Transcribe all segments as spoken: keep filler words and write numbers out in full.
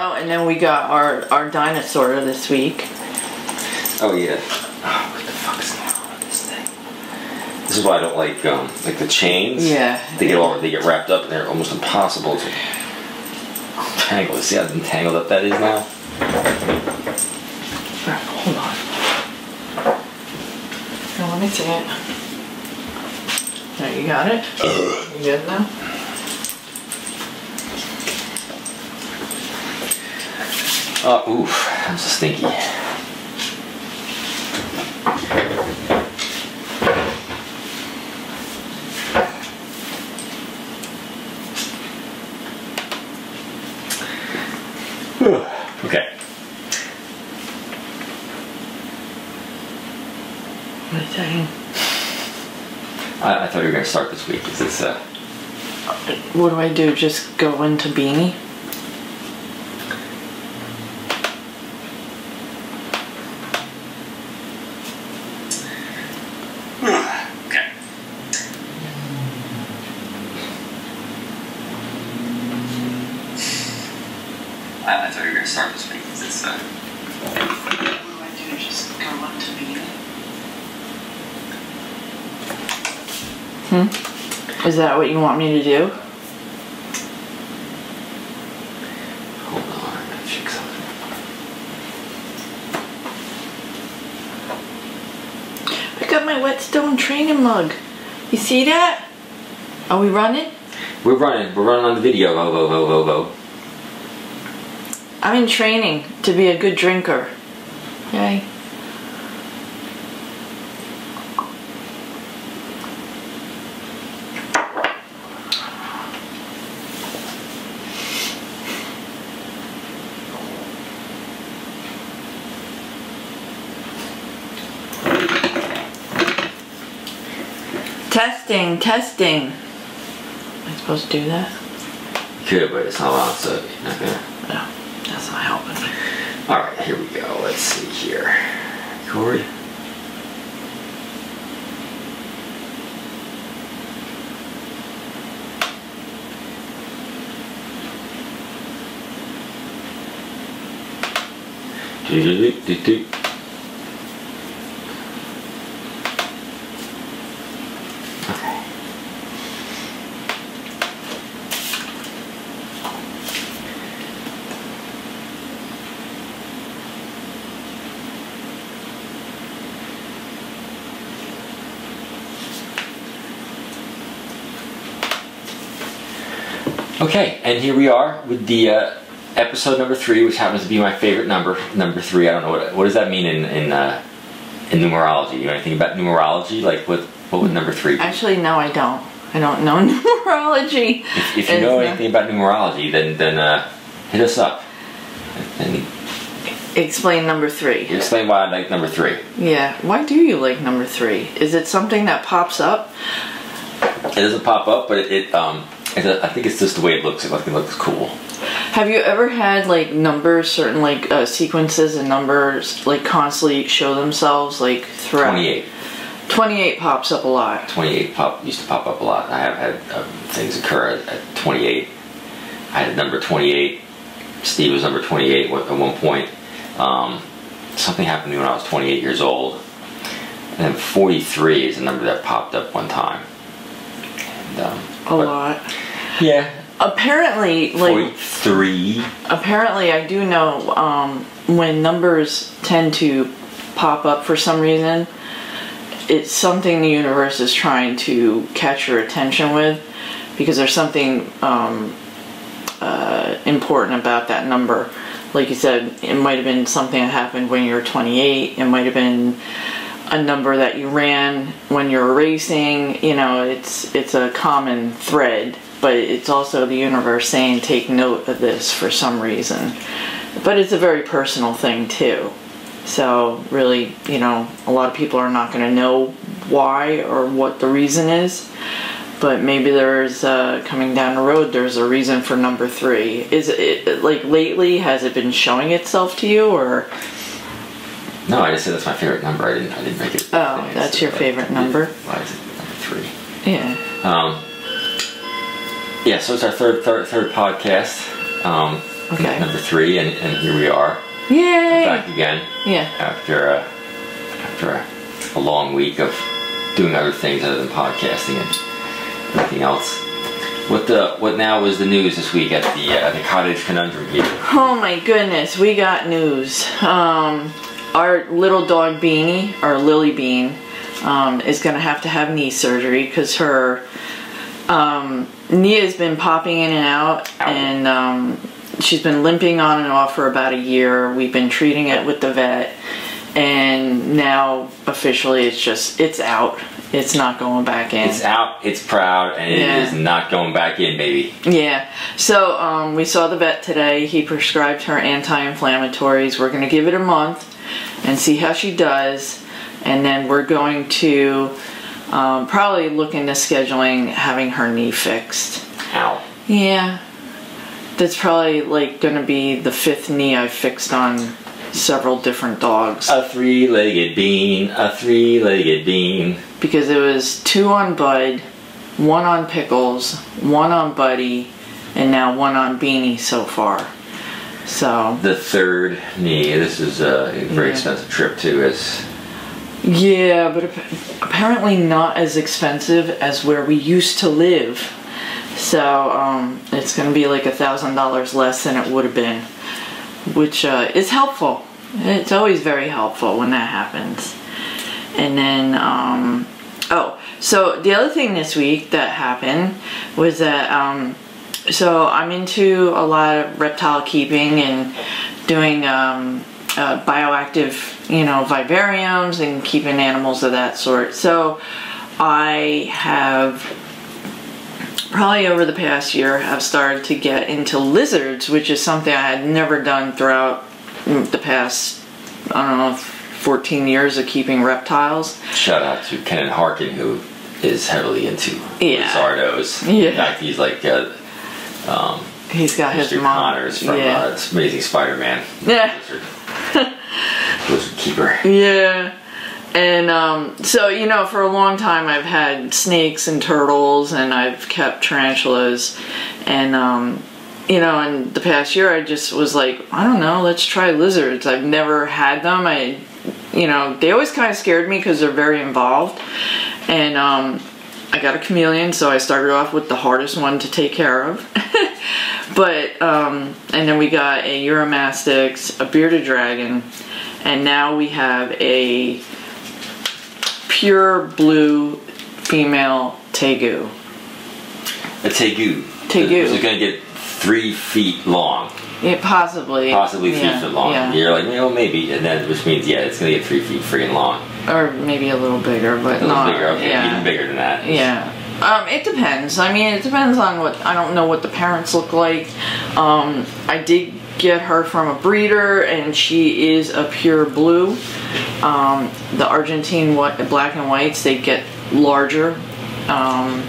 Oh, and then we got our, our dinosaur this week. Oh, yeah. Oh, what the fuck is going on with this thing? This is why I don't like, um, like the chains. Yeah. They get all, they get wrapped up and they're almost impossible to tangle. See how entangled up that is now? Hold on. Now let me see it. There, you got it? Ugh. You good now? Oh, uh, oof, that was stinky. Okay. What is that? I, I thought you were going to start this week. Is this, uh... What do I do? Just go into Beanie? Is that what you want me to do? Hold on, I gotta check something. I got my Whetstone training mug. You see that? Are we running? We're running. We're running on the video. Oh, oh, oh, oh, oh. I'm in training to be a good drinker. Yay. Testing, testing. Am I supposed to do that? You could, but it's not allowed, so you're not gonna. No, that's not helping. Alright, here we go. Let's see here. Corey? Do do do do. Okay, and here we are with the uh, episode number three, which happens to be my favorite number. Number three, I don't know what what does that mean in in, uh, in numerology. You know anything about numerology? Like what what would number three be? Actually, no, I don't. I don't know numerology. If, if you it's know anything about numerology, then then uh, hit us up. And explain number three. Explain why I like number three. Yeah, why do you like number three? Is it something that pops up? It doesn't pop up, but it. it um, I think it's just the way it looks. It looks cool. Have you ever had like numbers, certain like uh, sequences and numbers like constantly show themselves like throughout? Twenty-eight. Twenty-eight pops up a lot. Twenty-eight pop used to pop up a lot. I have had um, things occur at, at twenty-eight. I had number twenty-eight. Steve was number twenty-eight at one point. Um, something happened to me when I was twenty-eight years old. And then forty-three is a number that popped up one time. And, um, a but, lot. Yeah. Apparently, like Point three. Apparently, I do know um, when numbers tend to pop up for some reason, it's something the universe is trying to catch your attention with, because there's something um, uh, important about that number. Like you said, it might have been something that happened when you were twenty-eight. It might have been a number that you ran when you're racing. You know, it's it's a common thread, but it's also the universe saying take note of this for some reason. But it's a very personal thing too, so really, you know, a lot of people are not going to know why or what the reason is, but maybe there's uh coming down the road there's a reason for number three. Is it like lately, has it been showing itself to you? Or no, I just said that's my favorite number. I didn't. I didn't make it. Oh, things. That's your favorite number. Why is it number three? Yeah. Um. Yeah. So it's our third, third, third podcast. Um, Okay. Number three, and, and here we are. Yay! Back again. Yeah. After a, after a, a long week of doing other things other than podcasting and everything else. What the what now was the news this week at the uh, the Cottage Conundrum here? Oh my goodness, we got news. Um, our little dog Beanie, our Lily Bean, um, is going to have to have knee surgery because her um, knee has been popping in and out, Ow. and um, she's been limping on and off for about a year. We've been treating it with the vet, and now officially it's just it's out. It's not going back in. It's out, it's proud, and it yeah. is not going back in, baby. Yeah. So, um, we saw the vet today. He prescribed her anti-inflammatories. We're going to give it a month and see how she does. And then we're going to um, probably look into scheduling having her knee fixed. Ow. Yeah. That's probably, like, going to be the fifth knee I've fixed on several different dogs. A three-legged bean, a three-legged bean. Because it was two on Bud, one on Pickles, one on Buddy, and now one on Beanie so far. So the third knee. This is a very yeah. expensive trip too. Is yeah, but apparently not as expensive as where we used to live. So um, it's going to be like a thousand dollars less than it would have been, which uh, is helpful. It's always very helpful when that happens. And then, um, oh, so the other thing this week that happened was that, um, so I'm into a lot of reptile keeping and doing um, uh, bioactive, you know, vivariums and keeping animals of that sort. So I have probably over the past year have started to get into lizards, which is something I had never done throughout the past, I don't know, if fourteen years of keeping reptiles. Shout out to Ken Harkin, who is heavily into yeah. lizardos. Yeah. In fact, he's like, uh, um, he's got Mister his mom. Connors from yeah. uh, Amazing Spider-Man. Yeah. Lizard. Lizard keeper. Yeah. And um, so, you know, for a long time I've had snakes and turtles, and I've kept tarantulas, and um, you know, in the past year I just was like, I don't know, let's try lizards. I've never had them. I You know, they always kind of scared me because they're very involved. And um, I got a chameleon, so I started off with the hardest one to take care of. But, um, and then we got a Euromastix, a bearded dragon, and now we have a pure blue female Tegu. A Tegu. Tegu. Is it going to get three feet long? It possibly. Possibly three yeah, feet long. Yeah. You're like, well, maybe. And that which means, yeah, it's going to get three feet freaking long. Or maybe a little bigger, but not. A little not, bigger, okay. Yeah. Even bigger than that. Yeah. Um, it depends. I mean, it depends on what, I don't know what the parents look like. Um, I did get her from a breeder, and she is a pure blue. Um, the Argentine what, black and whites, they get larger. Um...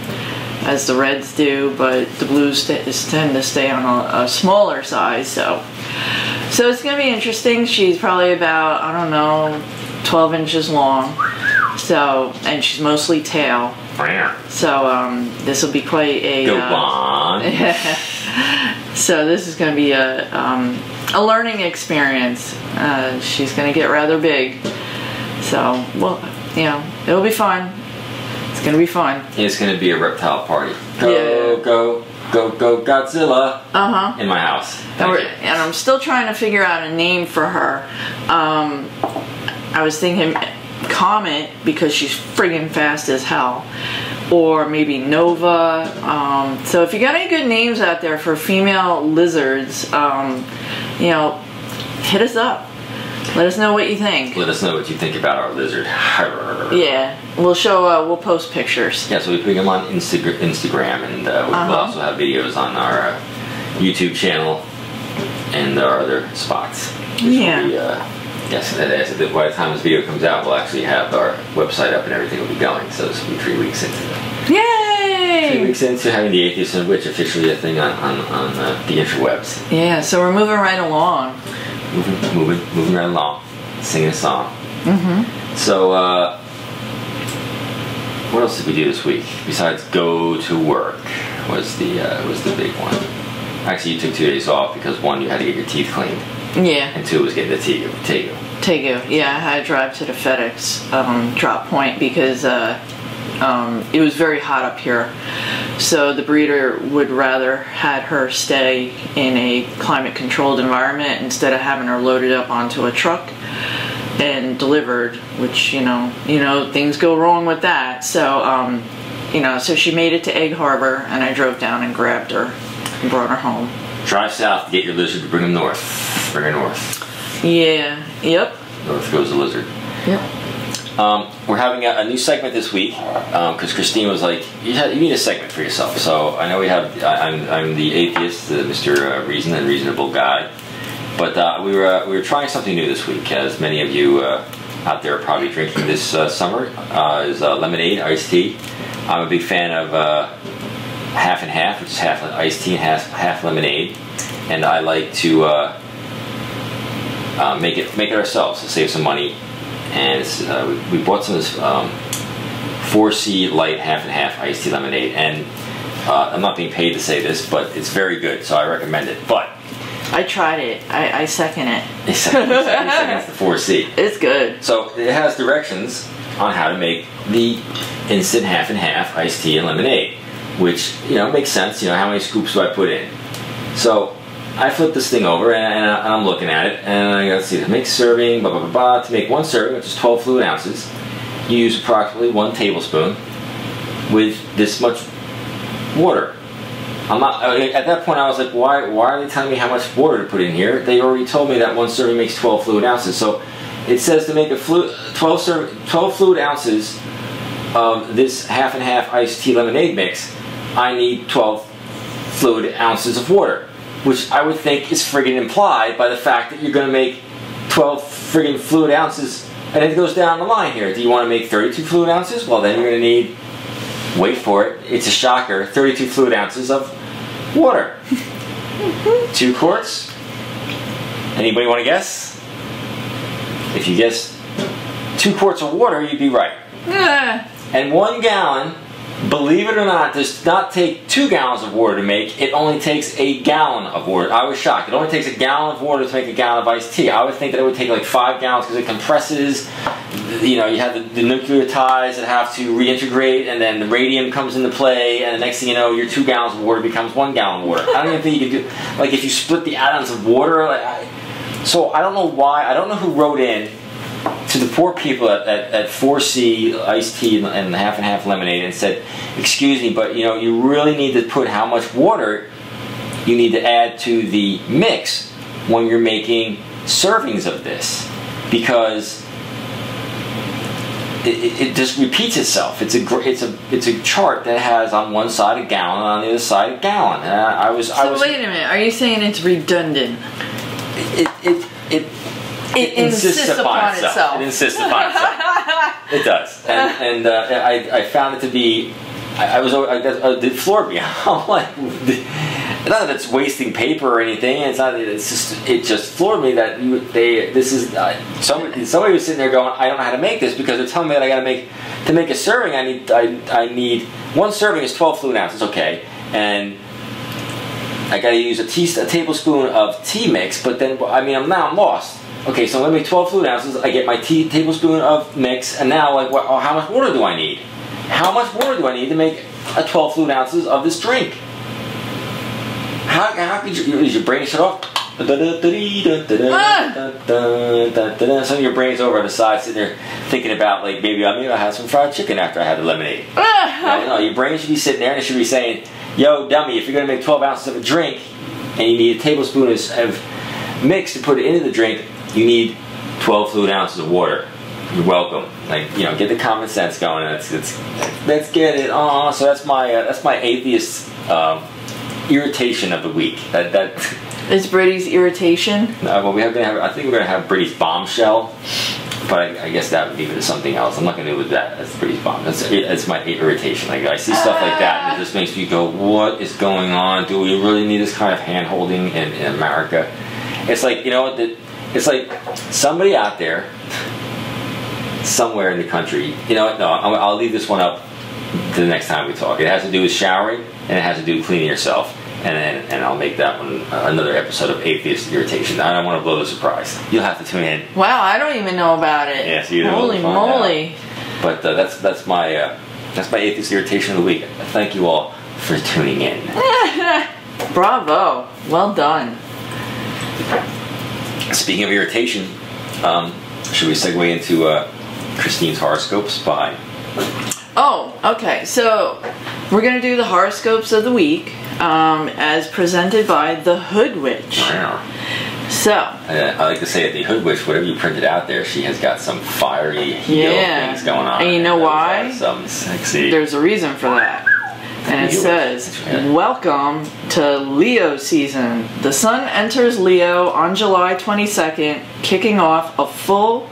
as the reds do, but the blues tend to stay on a, a smaller size, so so it's gonna be interesting. She's probably about, I don't know, twelve inches long, so, and she's mostly tail, so um, this will be quite a Go uh, on. So this is gonna be a um, a learning experience. Uh, she's gonna get rather big, so, well, you know, it'll be fun. It's gonna be fun. It's gonna be a reptile party. Go, yeah. go, go, go Godzilla uh-huh. in my house. And, and I'm still trying to figure out a name for her. Um, I was thinking Comet, because she's friggin' fast as hell. Or maybe Nova. Um, so if you got any good names out there for female lizards, um, you know, hit us up. Let us know what you think. Let us know what you think about our lizard. Yeah, we'll show. Uh, we'll post pictures. Yeah, so we put them on Insta Instagram, and uh, we'll uh-huh. also have videos on our uh, YouTube channel and our other spots. Yeah. Will be, uh, yes, and I said that by the time this video comes out, we'll actually have our website up and everything will be going. So this will be three weeks into it. Yay! Three weeks into having the Atheist and Witch officially a thing on on, on uh, the interwebs. Yeah, so we're moving right along. Moving, moving, moving right along, singing a song. Mm-hmm. So, uh, what else did we do this week besides go to work? Was the uh, was the big one? Actually, you took two days off because, one, you had to get your teeth cleaned. Yeah. And two, was getting the Tegu. Tegu. Tegu. Yeah, I had to drive to the FedEx um, drop point because uh, um, it was very hot up here. So the breeder would rather had her stay in a climate-controlled environment instead of having her loaded up onto a truck and delivered, which, you know, you know, things go wrong with that. So, um, you know, so she made it to Egg Harbor, and I drove down and grabbed her and brought her home. Drive south to get your lizard to bring him north. Bring her north. Yeah. Yep. North goes the lizard. Yep. Um, we're having a, a new segment this week because um, Christine was like, you, have, you need a segment for yourself. So I know we have, I, I'm, I'm the atheist, the Mister Uh, Reason and Reasonable Guy. But uh, we were uh, we were trying something new this week, as many of you uh, out there are probably drinking this uh, summer. Uh, is uh, lemonade, iced tea. I'm a big fan of uh, half and half, which is half iced tea and half half lemonade. And I like to uh, uh, make it make it ourselves to save some money. And it's, uh, we, we bought some of this um, four C light half and half iced tea lemonade. And uh, I'm not being paid to say this, but it's very good, so I recommend it. But I tried it. I, I second it. It's the four C. It's good. So it has directions on how to make the instant half and half iced tea and lemonade, which, you know, makes sense. You know, how many scoops do I put in? So I flip this thing over and, and I'm looking at it, and I gotta see, to make serving, blah, blah, blah, blah. To make one serving, which is twelve fluid ounces, you use approximately one tablespoon with this much water. I'm not, at that point I was like, why, why are they telling me how much water to put in here? They already told me that one serving makes twelve fluid ounces. So it says to make a flu, twelve, serv, twelve fluid ounces of this half and half iced tea lemonade mix, I need twelve fluid ounces of water, which I would think is friggin' implied by the fact that you're going to make twelve friggin' fluid ounces, and it goes down the line here. Do you want to make thirty-two fluid ounces? Well, then you're going to need, wait for it, it's a shocker, thirty-two fluid ounces of water. Two quarts. Anybody want to guess? If you guess two quarts of water, you'd be right. And one gallon, believe it or not, does not take two gallons of water to make. It only takes a gallon of water. I was shocked. It only takes a gallon of water to make a gallon of iced tea. I would think that it would take like five gallons because it compresses. You know, you have the, the nucleotides that have to reintegrate, and then the radium comes into play, and the next thing you know, your two gallons of water becomes one gallon of water. I don't even think you could do, like, if you split the atoms of water. Like, I, so I don't know why, I don't know who wrote in to the poor people at, at, at four C iced tea and, and half and half lemonade and said, excuse me, but you know, you really need to put how much water you need to add to the mix when you're making servings of this, because It, it, it just repeats itself. It's a it's a it's a chart that has on one side a gallon, on the other side a gallon. And I, I was. So I was, wait a minute. Are you saying it's redundant? It it it, it, it insists, insists upon, upon itself. itself. It insists upon itself. It does. And, and uh, I I found it to be. I, I was I, it floored me. I'm like, not that it's wasting paper or anything. It's not. It's just. It just floored me that you, they. This is. Uh, somebody, somebody was sitting there going, "I don't know how to make this because they're telling me that I got to make to make a serving. I need. I. I need one serving is twelve fluid ounces. Okay, and I got to use a tea, a tablespoon of tea mix. But then, I mean, I'm now I'm lost. Okay, so I'm gonna make twelve fluid ounces. I get my tea tablespoon of mix, and now like, what, oh, how much water do I need? How much water do I need to make a twelve fluid ounces of this drink? How, how could you, is your brain shut off? Ah. Some of your brain's over on the side sitting there thinking about, like, maybe I maybe I have some fried chicken after I have the lemonade. Ah. No, no, your brain should be sitting there and it should be saying, yo, dummy, if you're going to make twelve ounces of a drink and you need a tablespoon of mix to put it into the drink, you need twelve fluid ounces of water. You're welcome. Like, you know, get the common sense going. That's, that's, let's get it on. So that's my, uh, that's my atheist... Um, irritation of the week. That that is Brady's irritation. No, well, we have gonna have. I think we're gonna have Brady's bombshell, but I, I guess that would be something else. I'm not gonna do with that. That's Brady's bomb. That's it, that's my irritation. Like, I see stuff like that, and it just makes me go, "What is going on? Do we really need this kind of hand holding in, in America?" It's like, you know, the, it's like somebody out there, somewhere in the country. You know, no, I'll, I'll leave this one up to the next time we talk. It has to do with showering, and it has to do with cleaning yourself. and then and I'll make that one uh, another episode of Atheist Irritation. I don't want to blow the surprise. You'll have to tune in. Wow, I don't even know about it. Yes, yeah, so holy moly! Out. But uh, that's that's my uh, that's my Atheist Irritation of the week. Thank you all for tuning in. Bravo! Well done. Speaking of irritation, um, should we segue into uh, Christine's horoscope spy? Oh, okay. So we're gonna do the horoscopes of the week, um, as presented by the Hood Witch. Wow. So uh, I like to say that the Hood Witch, whatever you printed out there, she has got some fiery heel yeah. things going on. And you know why? Some sexy. There's a reason for that. And it says, welcome to Leo season. The sun enters Leo on July twenty-second, kicking off a full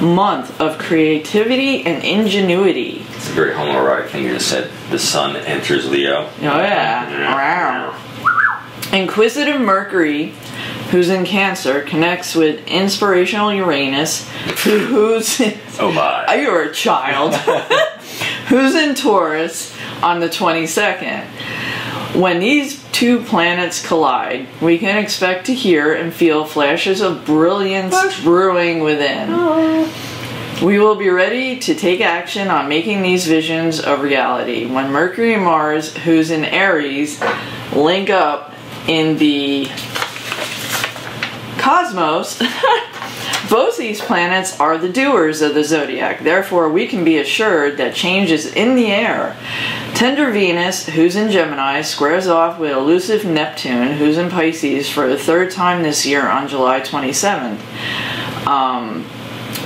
month of creativity and ingenuity. It's a very homoerotic thing you just said. The sun enters Leo. Oh, yeah. Wow. Inquisitive Mercury, who's in Cancer, connects with inspirational Uranus, who's... oh, my. You're a child. Who's in Taurus on the twenty-second. When these two planets collide, we can expect to hear and feel flashes of brilliance Push. brewing within. Aww. We will be ready to take action on making these visions of reality. When Mercury and Mars, who's in Aries, link up in the cosmos, both these planets are the doers of the zodiac. Therefore, we can be assured that change is in the air. Tender Venus, who's in Gemini, squares off with elusive Neptune, who's in Pisces, for the third time this year on July twenty-seventh. Um,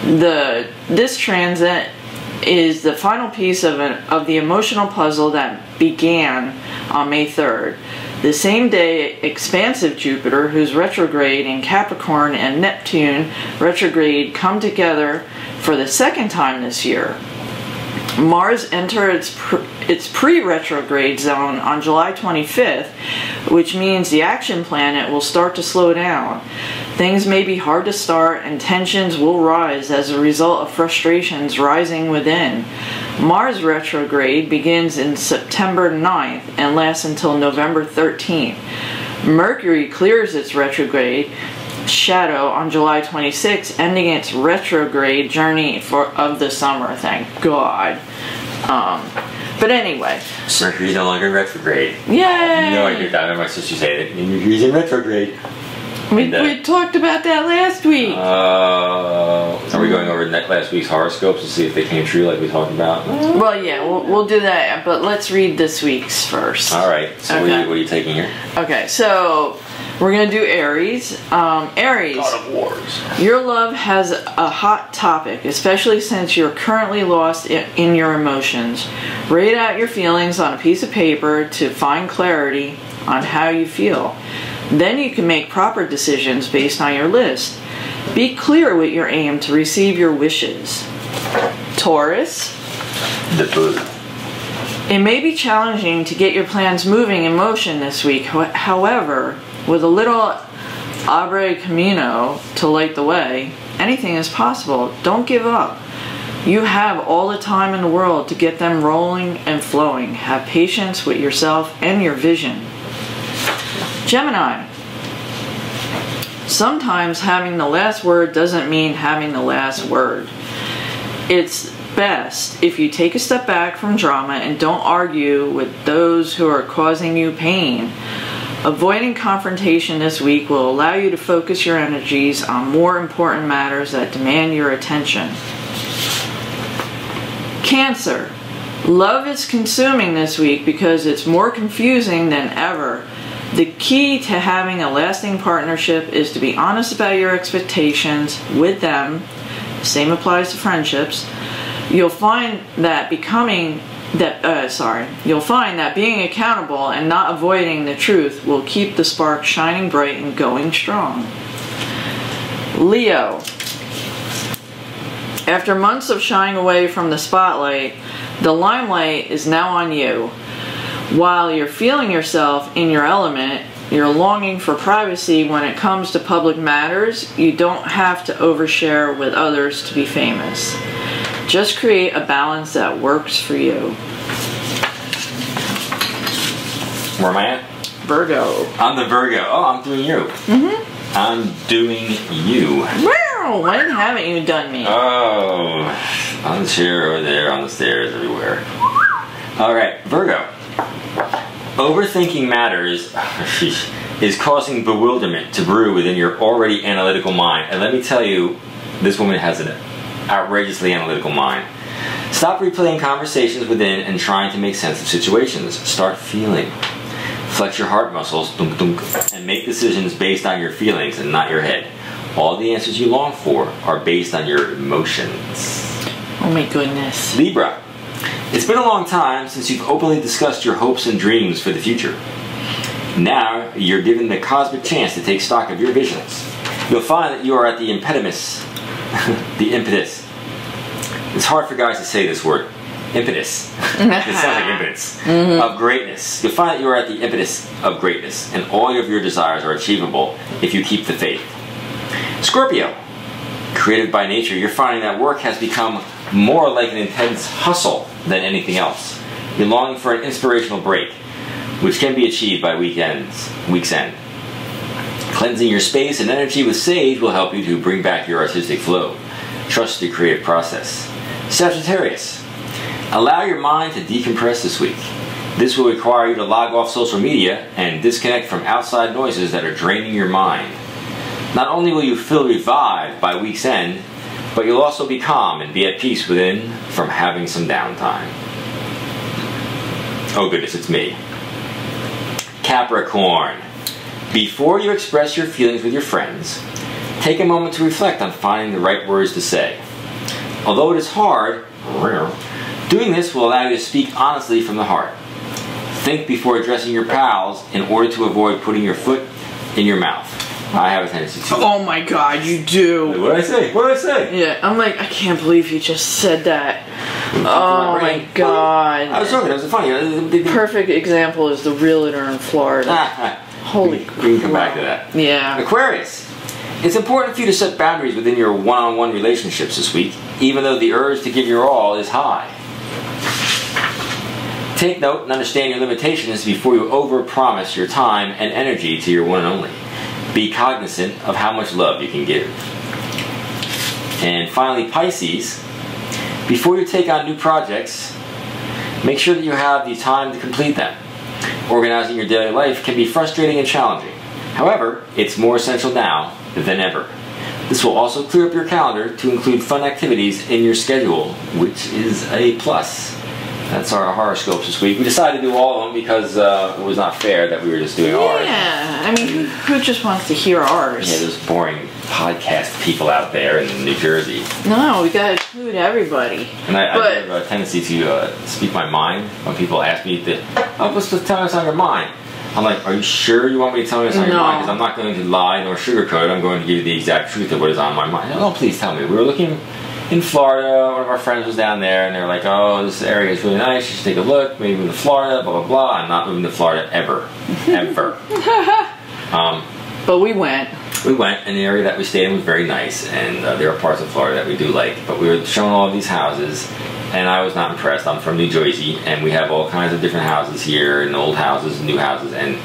the this transit is the final piece of, an, of the emotional puzzle that began on May third. The same day, expansive Jupiter, who's retrograde in Capricorn, and Neptune, retrograde, come together for the second time this year. Mars enters its pre- its pre-retrograde zone on July twenty-fifth, which means the action planet will start to slow down. Things may be hard to start, and tensions will rise as a result of frustrations rising within. Mars retrograde begins in September ninth and lasts until November thirteenth. Mercury clears its retrograde shadow on July twenty-sixth, ending its retrograde journey for of the summer, thank God. Um, but anyway. Mercury's no longer retrograde. Yay! I no idea that. My sister said it. Mercury's in retrograde. We, and, uh, we talked about that last week. Uh, are we going over last week's horoscopes to see if they came true like we talked about? Well, yeah, we'll, we'll do that, but let's read this week's first. All right. So okay. what, are you, what are you taking here? Okay, so we're going to do Aries. Um, Aries. God of Wars. Your love has a hot topic, especially since you're currently lost in, in your emotions. Write out your feelings on a piece of paper to find clarity on how you feel. Then you can make proper decisions based on your list. Be clear with your aim to receive your wishes. Taurus. The Buddha. It may be challenging to get your plans moving in motion this week. However, with a little Abre Camino to light the way, anything is possible. Don't give up. You have all the time in the world to get them rolling and flowing. Have patience with yourself and your vision. Gemini. Sometimes having the last word doesn't mean having the last word. It's best if you take a step back from drama and don't argue with those who are causing you pain. Avoiding confrontation this week will allow you to focus your energies on more important matters that demand your attention. Cancer. Love is consuming this week because it's more confusing than ever. The key to having a lasting partnership is to be honest about your expectations with them. Same applies to friendships. You'll find that becoming that uh, sorry, you'll find that being accountable and not avoiding the truth will keep the spark shining bright and going strong. Leo. After months of shying away from the spotlight, the limelight is now on you. While you're feeling yourself in your element, you're longing for privacy when it comes to public matters. You don't have to overshare with others to be famous. Just create a balance that works for you. Where am I at? Virgo. I'm the Virgo. Oh, I'm doing you. Mm-hmm. I'm doing you. Wow, why haven't you done me? Oh, on the chair over there, on the stairs, everywhere. All right, Virgo. Overthinking matters is causing bewilderment to brew within your already analytical mind. And let me tell you, this woman has an outrageously analytical mind. Stop replaying conversations within and trying to make sense of situations. Start feeling. Flex your heart muscles dunk, dunk, and make decisions based on your feelings and not your head. All the answers you long for are based on your emotions. Oh my goodness. Libra. It's been a long time since you've openly discussed your hopes and dreams for the future. Now you're given the cosmic chance to take stock of your visions. You'll find that you are at the impetus. the impetus. It's hard for guys to say this word. Impetus. It sounds like impetus. Mm-hmm. Of greatness. You'll find that you are at the impetus of greatness, and all of your desires are achievable if you keep the faith. Scorpio. Creative by nature, you're finding that work has become more like an intense hustle than anything else. You're longing for an inspirational break, which can be achieved by weekends, week's end. Cleansing your space and energy with sage will help you to bring back your artistic flow. Trust your creative process. Sagittarius, allow your mind to decompress this week. This will require you to log off social media and disconnect from outside noises that are draining your mind. Not only will you feel revived by week's end, but you'll also be calm and be at peace within from having some downtime. Oh goodness, it's me. Capricorn. Before you express your feelings with your friends, take a moment to reflect on finding the right words to say. Although it is hard, doing this will allow you to speak honestly from the heart. Think before addressing your pals in order to avoid putting your foot in your mouth. I have a tendency to. Oh my god, you do. What did I say? What did I say? Yeah, I'm like, I can't believe you just said that. Oh my, my god. I was joking, that was funny. Perfect example is the realtor in Florida. Holy crap. We can come back to that. Yeah. Aquarius. It's important for you to set boundaries within your one-on-one relationships this week, even though the urge to give your all is high. Take note and understand your limitations before you overpromise your time and energy to your one and only. Be cognizant of how much love you can give. And finally, Pisces, before you take on new projects, make sure that you have the time to complete them. Organizing your daily life can be frustrating and challenging. However, it's more essential now than ever. This will also clear up your calendar to include fun activities in your schedule, which is a plus. That's our horoscopes this week. We decided to do all of them because uh, it was not fair that we were just doing yeah, ours. Yeah, I mean, who, who just wants to hear ours? Yeah, there's boring podcast people out there in New Jersey. No, we gotta include everybody. And I, but, I have a tendency to uh, speak my mind when people ask me to, oh, what's the time it's on your mind? I'm like, are you sure you want me to tell you what's on no. your mind? Because I'm not going to lie nor sugarcoat. I'm going to give you the exact truth of what is on my mind. No, please tell me. We were looking in Florida, one of our friends was down there, and they were like, oh, this area is really nice, you should take a look, maybe move to Florida, blah, blah, blah. I'm not moving to Florida ever, ever. um, but we went. We went, and the area that we stayed in was very nice, and uh, there are parts of Florida that we do like, but we were shown all of these houses, and I was not impressed. I'm from New Jersey, and we have all kinds of different houses here, and old houses, and new houses, and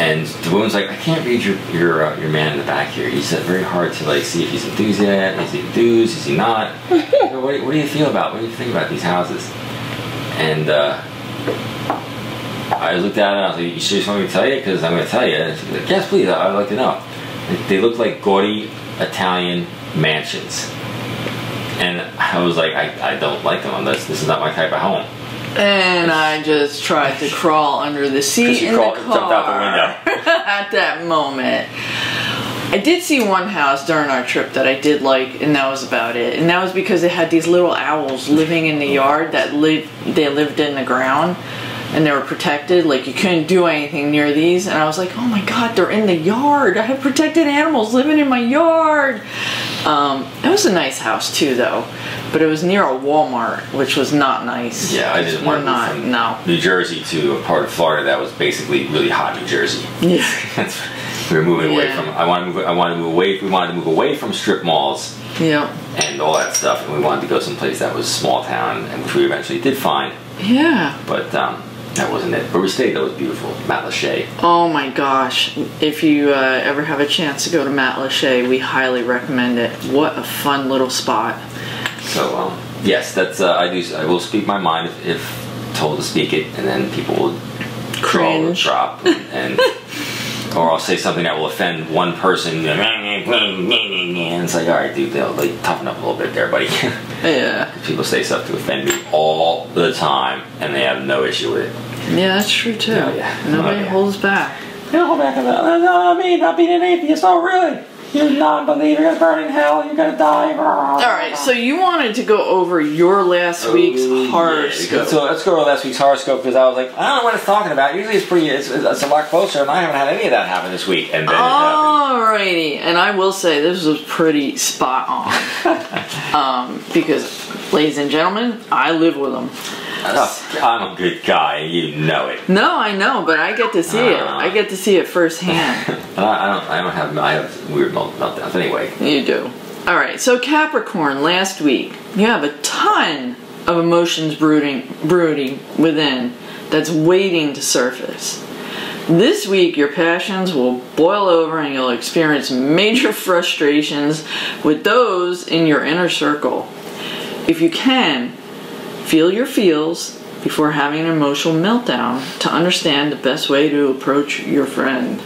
And the woman's like, I can't read your your, uh, your man in the back here. He's uh, very hard to like see if he's enthused yet. Is he enthused? Is he not? You know, what, what do you feel about? What do you think about these houses? And uh, I looked at it and I was like, you serious want me to tell you? Because I'm going to tell you. And she's like, yes, please. I would like to know. And they looked like gaudy Italian mansions. And I was like, I, I don't like them. This, this is not my type of home. And I just tried to crawl under the seat in crawled, the car out the window. At that moment. I did see one house during our trip that I did like, and that was about it. And that was because it had these little owls living in the yard that lived, they lived in the ground, and they were protected. Like, you couldn't do anything near these. And I was like, oh my god, they're in the yard. I have protected animals living in my yard. Um, it was a nice house too, though, but it was near a Walmart, which was not nice. Yeah, I didn't want to move from no. New Jersey to a part of Florida that was basically really hot New Jersey. Yeah, we were moving yeah. away from. I want to move. I wanted to move away. We wanted to move away from strip malls. Yeah, and all that stuff, and we wanted to go someplace that was small town, and which we eventually did find. Yeah, but um, That wasn't it. Where we stayed, that was beautiful. Matt Lachey. Oh my gosh. If you uh, ever have a chance to go to Matt Lachey, we highly recommend it. What a fun little spot. So, um, yes, that's, uh, I do, I will speak my mind if, if told to speak it, and then people will cringe, drop, and, and or I'll say something that will offend one person. And it's like, all right, dude, they'll like toughen up a little bit there, buddy. Yeah. People say stuff to offend me all the time, and they have no issue with it. Yeah, that's true too. Yeah, yeah. Nobody oh, yeah. holds back. They don't hold back about that. No, I mean, not being an atheist. Oh, really? You're a non-believer. You're gonna burn in hell. You're gonna die. All right. So you wanted to go over your last oh, week's horoscope. Yeah, so let's go over last week's horoscope, because I was like, I don't know what it's talking about. Usually it's pretty. It's, it's a lot closer, and I haven't had any of that happen this week. And then alrighty. And I will say this was pretty spot on, um, because, ladies and gentlemen, I live with them. Oh, I'm a good guy, and you know it. No, I know, but I get to see uh, it. I get to see it firsthand. I don't. I don't have. I have weird meltdowns anyway. You do. All right. So Capricorn, last week, you have a ton of emotions brooding, brooding within, that's waiting to surface. This week, your passions will boil over, and you'll experience major frustrations with those in your inner circle. If you can, feel your feels before having an emotional meltdown to understand the best way to approach your friend.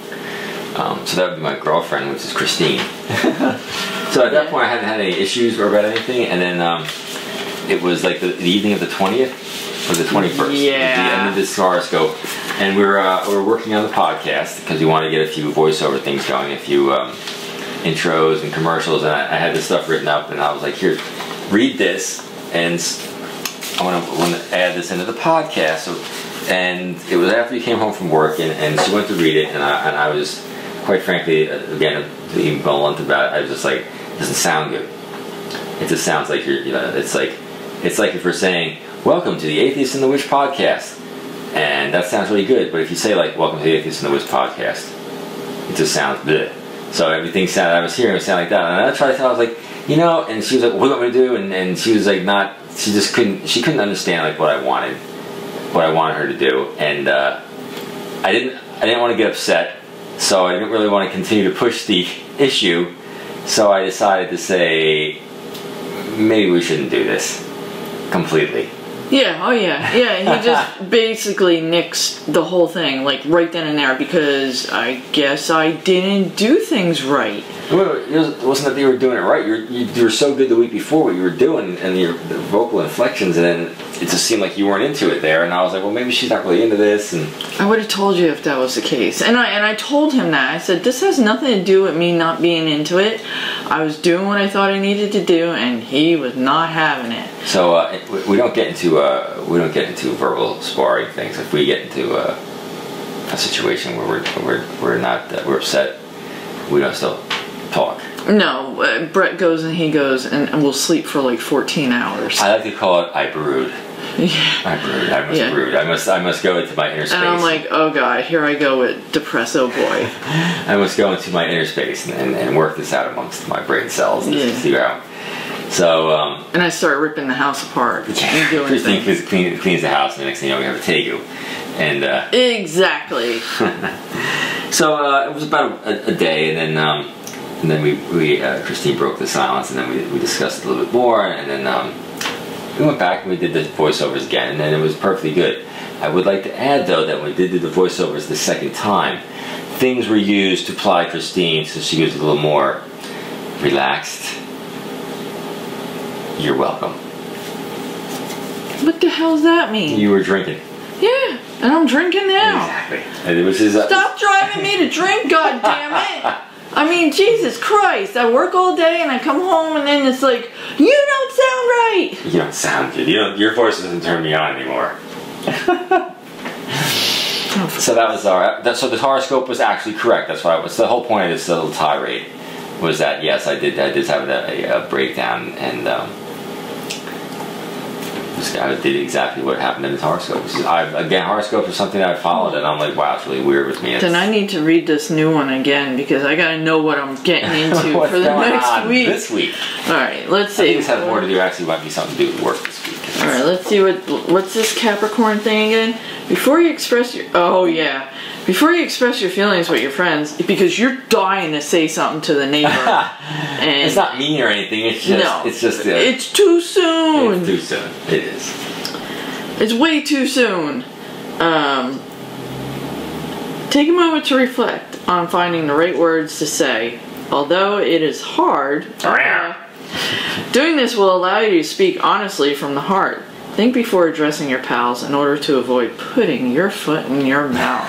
Um, so that would be my girlfriend, which is Christine. So at that point I hadn't had any issues or about anything, and then um, it was like the, the evening of the twentieth or the twenty-first, yeah. the end of this horoscope, and we were, uh, we were working on the podcast because we wanted to get a few voiceover things going, a few um, intros and commercials, and I, I had this stuff written up, and I was like, here, read this, and I want to, want to add this into the podcast. So, and it was after you came home from work, and, and she went to read it, and I, and I was, quite frankly, again, even blunt about it, I was just like, it doesn't sound good. It just sounds like you're, you know, it's like, it's like if we're saying, welcome to the Atheist and the Witch podcast, and that sounds really good, but if you say, like, welcome to the Atheist and the Witch podcast, it just sounds bleh. So everything sounded, I was hearing it sound like that, and I tried to tell, I was like, you know, and she was like, what do you want me to do? And, and she was like, not, she just couldn't, she couldn't understand like what I wanted, what I wanted her to do, and uh, I didn't, I didn't want to get upset, so I didn't really want to continue to push the issue, so I decided to say, maybe we shouldn't do this completely. Yeah, oh yeah, yeah, he just basically nixed the whole thing, like right then and there, because I guess I didn't do things right. Well, it wasn't that you were doing it right, you were, you, you were so good the week before what you were doing, and your the vocal inflections, and then it just seemed like you weren't into it there, and I was like, well, maybe she's not really into this, and... I would have told you if that was the case, and I, and I told him that, I said, this has nothing to do with me not being into it, I was doing what I thought I needed to do, and he was not having it. So uh, we don't get into uh, we don't get into verbal sparring things. If we get into uh, a situation where we're we're, we're not uh, we're upset, we don't still talk. No, uh, Brett goes and he goes, and, and we'll sleep for like fourteen hours. I like to call it I brood. Yeah. I brood. I must yeah. brood. I must I must go into my inner space. And I'm like, oh god, here I go with depresso boy. I must go into my inner space and, and, and work this out amongst my brain cells and yeah. see how. So, um... and I start ripping the house apart. Yeah, doing Christine things. Cleans, cleans the house, and the next thing you know, we have a Tegu. And, uh... exactly. So, uh, it was about a, a day, and then, um... and then we, we, uh, Christine broke the silence, and then we, we discussed a little bit more, and then, um... we went back and we did the voiceovers again, and then it was perfectly good. I would like to add, though, that when we did do the voiceovers the second time, things were used to ply Christine, so she was a little more relaxed. You're welcome. What the hell does that mean? You were drinking. Yeah, and I'm drinking now. Exactly. Which is stop driving me to drink, god damn it! I mean, Jesus Christ! I work all day and I come home and then it's like, you don't sound right. You don't sound good. You don't, your voice doesn't turn me on anymore. So that was our. That, so the horoscope was actually correct. That's why it was the whole point of this little tirade was that yes, I did. I did have a, a breakdown and. Um, I did exactly what happened in his horoscope. I, again, horoscopes are something I followed, and I'm like, wow, it's really weird with me. It's then I need to read this new one again because I gotta know what I'm getting into for the next week. This week. All right, let's see. I think this has more to do. Actually, might be something to do with work this week. All right, let's see what what's this Capricorn thing again? Before you express your... Oh, yeah. Before you express your feelings with your friends, because you're dying to say something to the neighbor. And it's not mean or anything. It's just... No. It's just... Uh, it's too soon. It's too soon. It is. It's way too soon. Um, take a moment to reflect on finding the right words to say. Although it is hard... Uh, doing this will allow you to speak honestly from the heart. Think before addressing your pals in order to avoid putting your foot in your mouth.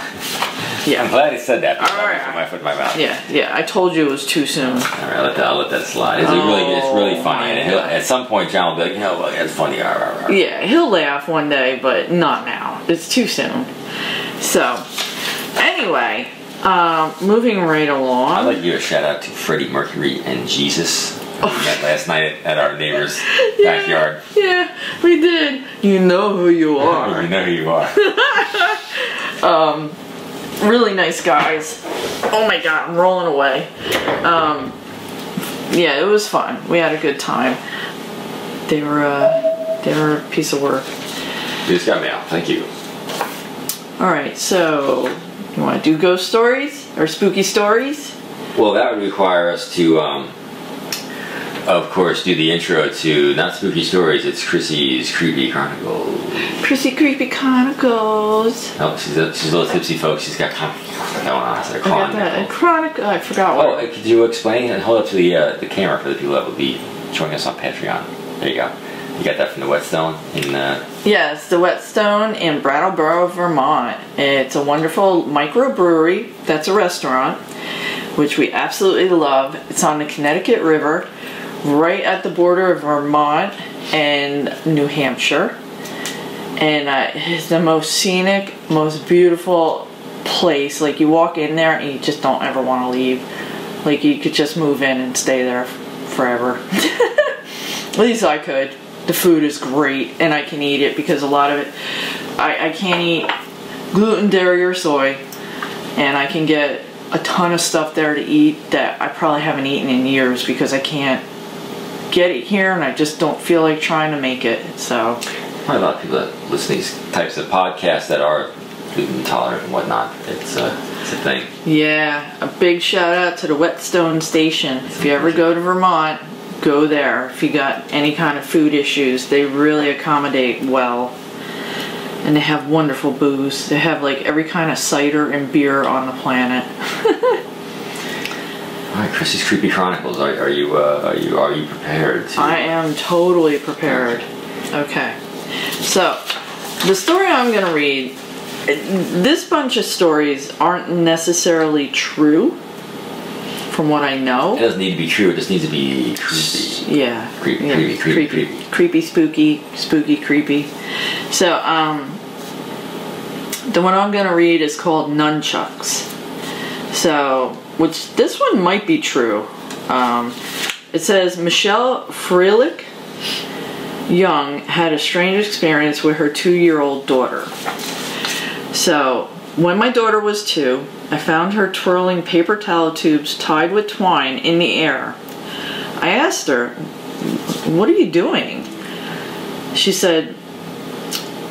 Yeah. I'm glad he said that. All right. I put my foot in my mouth. Yeah, yeah. I told you it was too soon. All right, let that, I'll let that slide. It's, oh, really, it's really funny. And he'll, at some point, John will be like, "Hell, oh, that's funny." Arr, arr, arr. Yeah, he'll laugh one day, but not now. It's too soon. So, anyway, um, moving right along. I'd like to give a shout out to Freddie Mercury and Jesus. Oh. We met last night at our neighbor's yeah, backyard. Yeah, we did. You know who you are. You know who you are. um, really nice guys. Oh my god, I'm rolling away. Um, yeah, it was fun. We had a good time. They were, uh, they were a piece of work. You just got mail. Thank you. All right, so you want to do ghost stories or spooky stories? Well, that would require us to. Um, Of course, do the intro to not spooky stories. It's Chrissy's Creepy Chronicles. Chrissy Creepy Chronicles. Oh, she's a, she's a little tipsy, folks. She's got con going on. It's a con I got that. A chronic. Oh, I forgot. What. Oh, could you explain and hold up to the uh, the camera for the people that will be joining us on Patreon? There you go. You got that from the Whetstone in. Uh, yes, the Whetstone in Brattleboro, Vermont. It's a wonderful microbrewery. That's a restaurant, which we absolutely love. It's on the Connecticut River, right at the border of Vermont and New Hampshire, and uh, it's the most scenic, most beautiful place. Like, you walk in there and you just don't ever want to leave. Like, you could just move in and stay there forever. At least I could. The food is great, and I can eat it because a lot of it I, I can't eat gluten, dairy, or soy, and I can get a ton of stuff there to eat that I probably haven't eaten in years because I can't get it here, and I just don't feel like trying to make it. So, a lot of people that listen to these types of podcasts that are gluten intolerant and whatnot, it's a, it's a thing. Yeah, a big shout out to the Whetstone Station. If you ever go to Vermont, go there. If you got any kind of food issues, they really accommodate well, and they have wonderful booze. They have like every kind of cider and beer on the planet. All right, Chrissy's Creepy Chronicles. Are, are you uh, are you are you prepared? To... I am totally prepared. Okay, so the story I'm going to read. This bunch of stories aren't necessarily true, from what I know. It doesn't need to be true. It just needs to be creepy. Yeah. Creepy, yeah. Creepy, creepy, creepy, creepy, creepy, spooky, spooky, creepy. So, um, the one I'm going to read is called Nunchucks. So. Which, this one might be true. Um, it says, Michelle Freilich Young had a strange experience with her two-year-old daughter. So, when my daughter was two, I found her twirling paper towel tubes tied with twine in the air. I asked her, "What are you doing?" She said,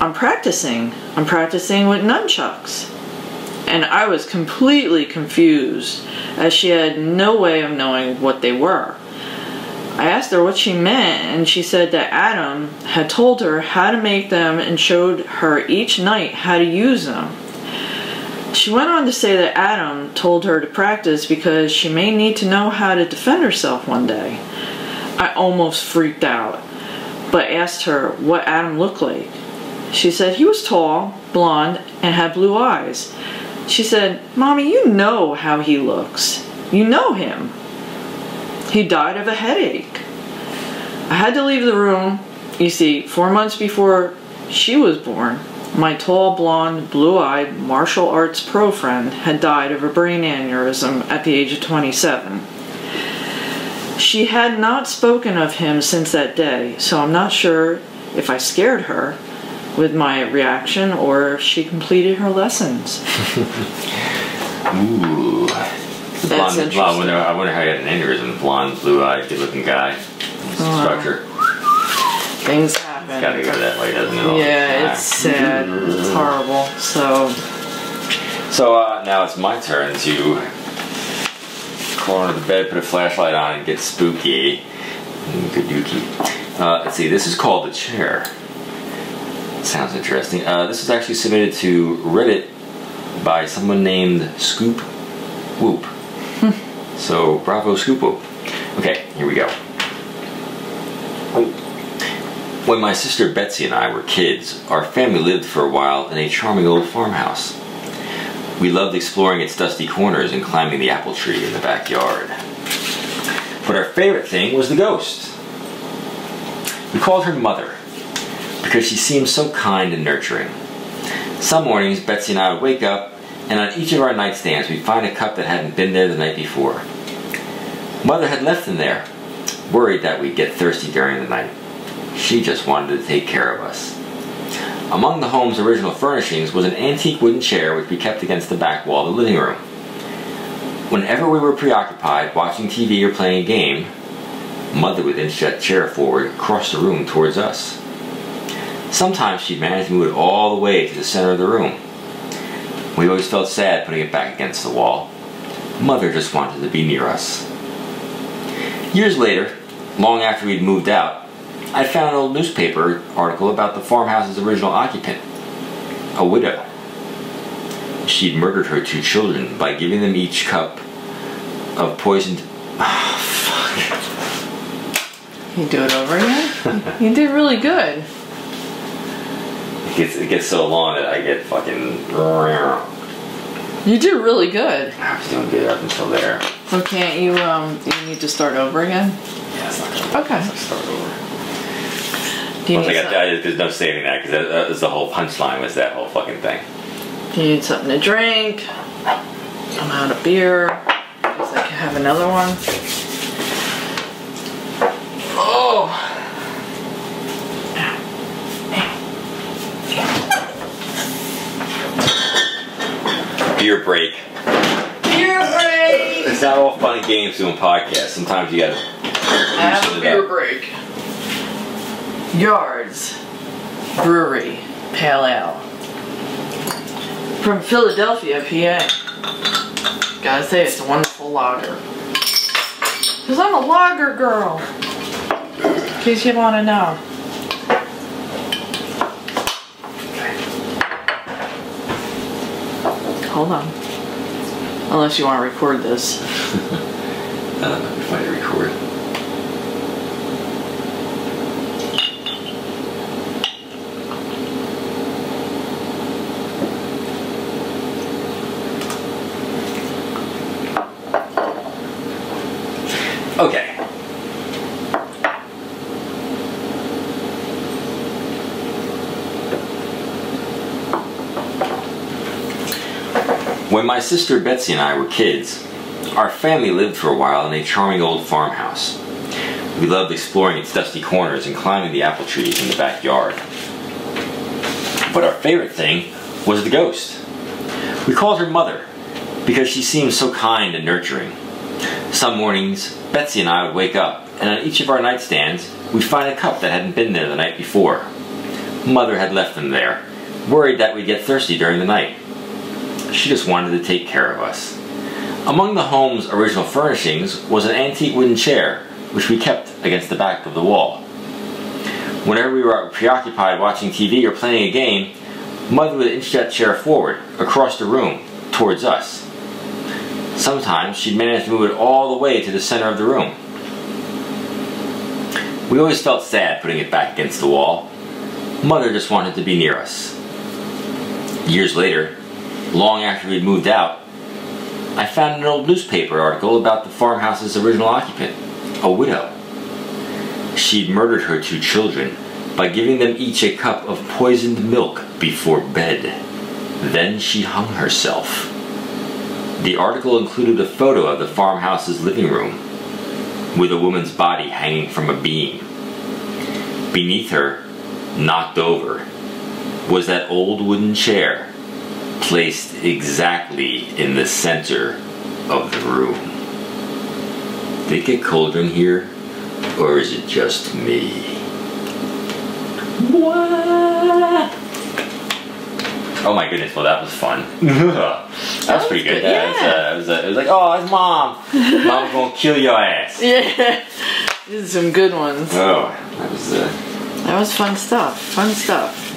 "I'm practicing. I'm practicing with nunchucks." And I was completely confused, as she had no way of knowing what they were. I asked her what she meant, and she said that Adam had told her how to make them and showed her each night how to use them. She went on to say that Adam told her to practice because she may need to know how to defend herself one day. I almost freaked out, but asked her what Adam looked like. She said he was tall, blonde, and had blue eyes. She said, "Mommy, you know how he looks. You know him. He died of a headache." I had to leave the room. You see, four months before she was born, my tall, blonde, blue-eyed martial arts pro friend had died of a brain aneurysm at the age of twenty-seven. She had not spoken of him since that day, so I'm not sure if I scared her with my reaction or if she completed her lessons. Ooh. That's blonde, interesting. Blonde, I, wonder, I wonder how he had an aneurysm. Blonde, blue-eyed, good-looking guy. Structure. Uh, things happen. happen. It's gotta go that way, doesn't it? Yeah, it's sad. It's horrible. So. So uh, now it's my turn to corner the bed, put a flashlight on, and get spooky. Uh, let's see. This is called The Chair. Sounds interesting. Uh, this was actually submitted to Reddit by someone named Scoop Whoop. So, bravo Scoop Whoop. Okay, here we go. When my sister Betsy and I were kids, our family lived for a while in a charming old farmhouse. We loved exploring its dusty corners and climbing the apple tree in the backyard. But our favorite thing was the ghost. We called her Mother because she seemed so kind and nurturing. Some mornings, Betsy and I would wake up, and on each of our nightstands, we'd find a cup that hadn't been there the night before. Mother had left them there, worried that we'd get thirsty during the night. She just wanted to take care of us. Among the home's original furnishings was an antique wooden chair which we kept against the back wall of the living room. Whenever we were preoccupied, watching T V or playing a game, Mother would inch that chair forward across the room towards us. Sometimes she'd manage to move it all the way to the center of the room. We always felt sad putting it back against the wall. Mother just wanted to be near us. Years later, long after we'd moved out, I found an old newspaper article about the farmhouse's original occupant, a widow. She'd murdered her two children by giving them each cup of poisoned... Oh, fuck. You do it over again? You did really good. It gets, it gets so long that I get fucking... You did really good. I was doing good up until there. So can't you, um, you need to start over again? Yeah, it's not going to okay. start over. Do you need I got, I, there's no saving that, because that, that was the whole punchline, was that whole fucking thing. Do you need something to drink? I'm out of beer. I guess I can have another one. Oh! Beer break. Beer break! It's not all fun and games doing podcasts. Sometimes you gotta... Have a beer break. Yards Brewery Pale Ale. From Philadelphia, P A. Gotta say, it's a wonderful lager. Because I'm a lager girl. In case you want to know. Hold on. Unless you want to record this. I don't know if I record. Okay. When my sister Betsy and I were kids, our family lived for a while in a charming old farmhouse. We loved exploring its dusty corners and climbing the apple trees in the backyard. But our favorite thing was the ghost. We called her Mother because she seemed so kind and nurturing. Some mornings, Betsy and I would wake up, and on each of our nightstands, we'd find a cup that hadn't been there the night before. Mother had left them there, worried that we'd get thirsty during the night. She just wanted to take care of us. Among the home's original furnishings was an antique wooden chair, which we kept against the back of the wall. Whenever we were preoccupied watching T V or playing a game, Mother would inch that chair forward, across the room, towards us. Sometimes she'd manage to move it all the way to the center of the room. We always felt sad putting it back against the wall. Mother just wanted to be near us. Years later, long after we'd moved out, I found an old newspaper article about the farmhouse's original occupant, a widow. She'd murdered her two children by giving them each a cup of poisoned milk before bed. Then she hung herself. The article included a photo of the farmhouse's living room, with a woman's body hanging from a beam. Beneath her, knocked over, was that old wooden chair, placed exactly in the center of the room. Did it get colder in here, or is it just me? Oh my goodness, well that was fun. that, that was pretty good. good. Yeah. It, was, uh, it, was, uh, it was like, oh, it's Mom. Mom's gonna kill your ass. Yeah. These are some good ones. Oh, that was, uh, that was fun stuff. Fun stuff.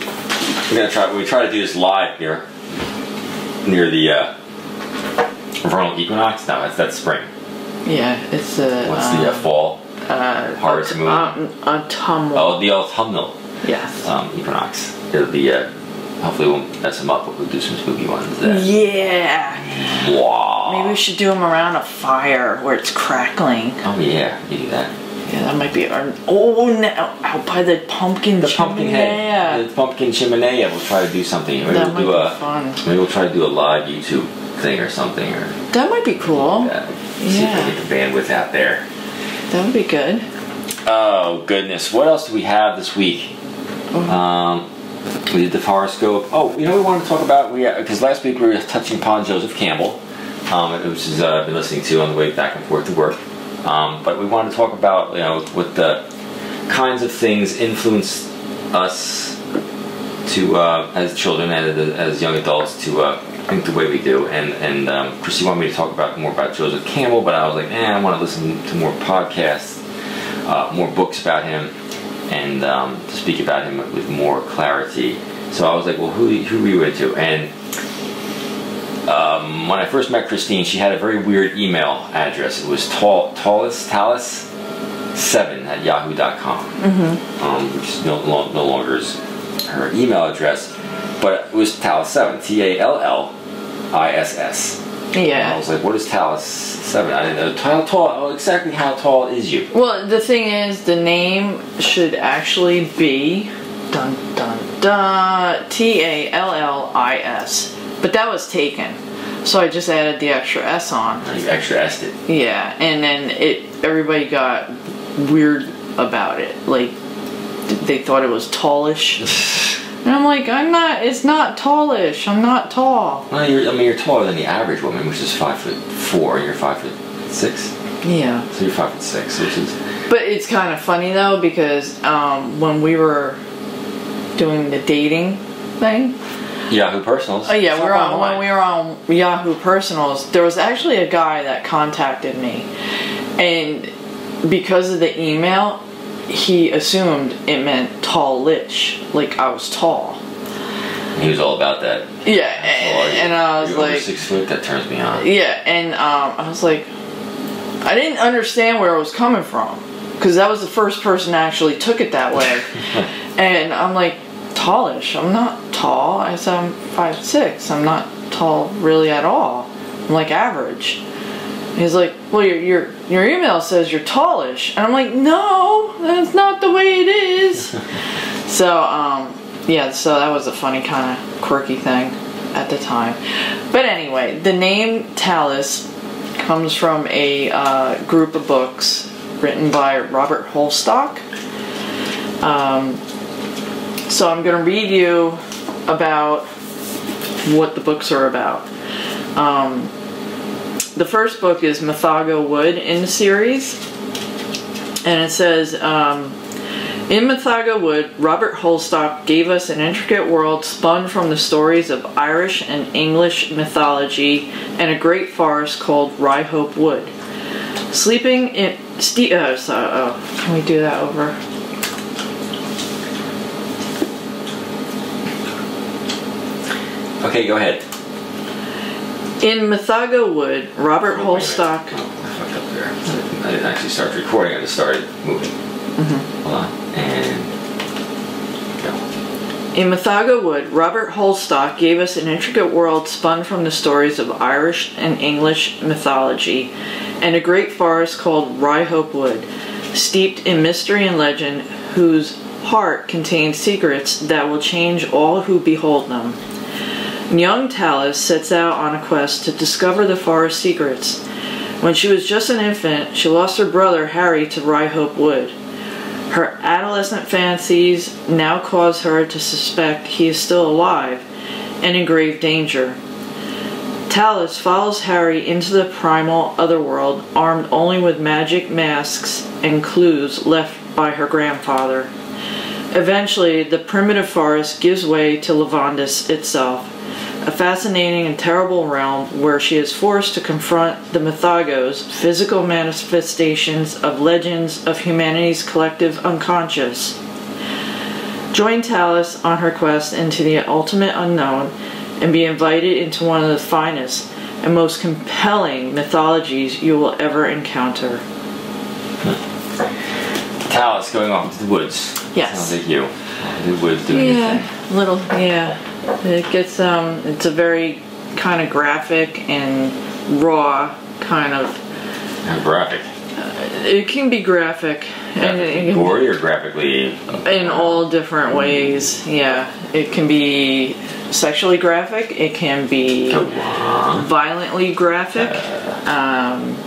We're gonna try, we try to do this live here. Near the uh, vernal equinox? No, that's, that's spring. Yeah, it's uh, What's um, the uh, fall? Uh, Harvest moon? Autumnal. Oh, the autumnal. Yes. Um, equinox. It'll be uh, hopefully we won't mess them up, but we'll do some spooky ones there. Yeah! Wow. Maybe we should do them around a fire where it's crackling. Oh yeah, you do that. Yeah, that might be our... Oh, no, out by the pumpkin the chimney. The pumpkin chimney, we'll try to do something. Maybe that we'll might do be a, fun. Maybe we'll try to do a live YouTube thing or something. Or that might be cool. Yeah. See yeah. if we can get the bandwidth out there. That would be good. Oh, goodness. What else do we have this week? Oh. Um... We did the horoscope. Oh, you know what we wanted to talk about? We Because last week we were touching upon Joseph Campbell, um, which is, uh, I've been listening to on the way back and forth to work. Um, but we wanted to talk about, you know, what the kinds of things influence us to, uh, as children and as young adults, to uh, think the way we do. And, and um, Chrissy wanted me to talk about more about Joseph Campbell, but I was like, eh, I want to listen to more podcasts, uh, more books about him. And um, to speak about him with more clarity. So I was like, well, who, who are you into? And um, when I first met Christine, she had a very weird email address. It was tall, tallest, talus seven at yahoo dot com, mm-hmm. um, which no, no longer is her email address, but it was talus seven, T A L L I S S. Yeah. And I was like, what is talus seven? I didn't know. How tall? Oh, exactly how tall is you? Well, the thing is, the name should actually be dun dun dun T A L L I S, but that was taken, so I just added the extra S on. You extra S'd it. Yeah, and then it everybody got weird about it. Like they thought it was tallish. And I'm like, I'm not, it's not tallish, I'm not tall. Well, you're, I mean, you're taller than the average woman, which is five foot four, and you're five foot six. Yeah. So you're five foot six, which is... But it's kind of funny, though, because um, when we were doing the dating thing... Yahoo Personals. Oh, yeah, we were on, when we were on Yahoo Personals, there was actually a guy that contacted me. And because of the email... He assumed it meant tallish, like I was tall. He was all about that. Yeah, and, and I was You're like, over six foot. That turns me on. Yeah, and um, I was like, I didn't understand where it was coming from, because that was the first person that actually took it that way. And I'm like, tallish. I'm not tall. I said I'm five six. I'm not tall really at all. I'm like average. He's like, well, your, your your email says you're tallish, and I'm like, no, that's not the way it is. so, um, yeah, so that was a funny kind of quirky thing at the time. But anyway, the name Talus comes from a uh, group of books written by Robert Holdstock. Um, so I'm going to read you about what the books are about. Um, The first book is Mythago Wood in the series, and it says, um, in Mythago Wood, Robert Holdstock gave us an intricate world spun from the stories of Irish and English mythology and a great forest called Ryehope Wood. Sleeping in... Ste oh, so, oh, can we do that over? Okay, go ahead. In Mythago Wood, Robert oh, Holdstock... Oh, I fucked up there. I didn't actually start recording, I just started moving. Mm-hmm. Hold on, and go. In Mythago Wood, Robert Holdstock gave us an intricate world spun from the stories of Irish and English mythology, and a great forest called Ryehope Wood, steeped in mystery and legend, whose heart contains secrets that will change all who behold them. Young Talus sets out on a quest to discover the forest secrets. When she was just an infant, she lost her brother Harry to Ryehope Wood. Her adolescent fancies now cause her to suspect he is still alive and in grave danger. Talus follows Harry into the primal otherworld, armed only with magic masks and clues left by her grandfather. Eventually, the primitive forest gives way to Lavondyss itself, a fascinating and terrible realm where she is forced to confront the Mythagos, physical manifestations of legends of humanity's collective unconscious. Join Talis on her quest into the ultimate unknown and be invited into one of the finest and most compelling mythologies you will ever encounter. Talis going off into the woods. Yes. Sounds like you. The woods doing yeah, your thing. Little, yeah. It gets, um, it's a very kind of graphic and raw kind of. And graphic. Uh, it can be graphic. Graphically gory or graphically? In all different ways, yeah. It can be sexually graphic, it can be violently graphic. Um,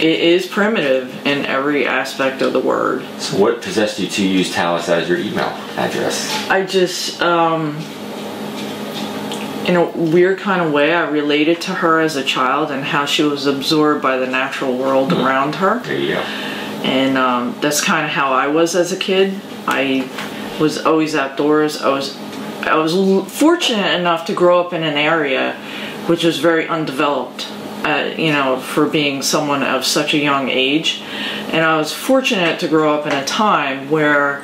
it is primitive in every aspect of the word. So what possessed you to use Talis as your email address? I just, um, in a weird kind of way, I related to her as a child and how she was absorbed by the natural world mm-hmm. around her. There you go. And um, that's kind of how I was as a kid. I was always outdoors. I was, I was fortunate enough to grow up in an area which was very undeveloped, uh, you know, for being someone of such a young age. And I was fortunate to grow up in a time where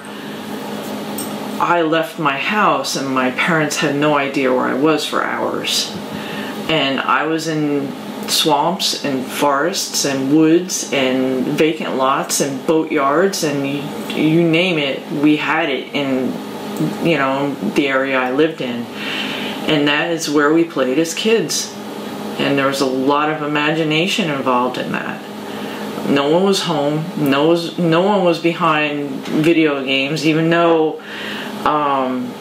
I left my house and my parents had no idea where I was for hours. And I was in swamps and forests and woods and vacant lots and boatyards and you, you name it, we had it in, you know, the area I lived in. And that is where we played as kids. And there was a lot of imagination involved in that. No one was home. No, was, no one was behind video games, even though, um,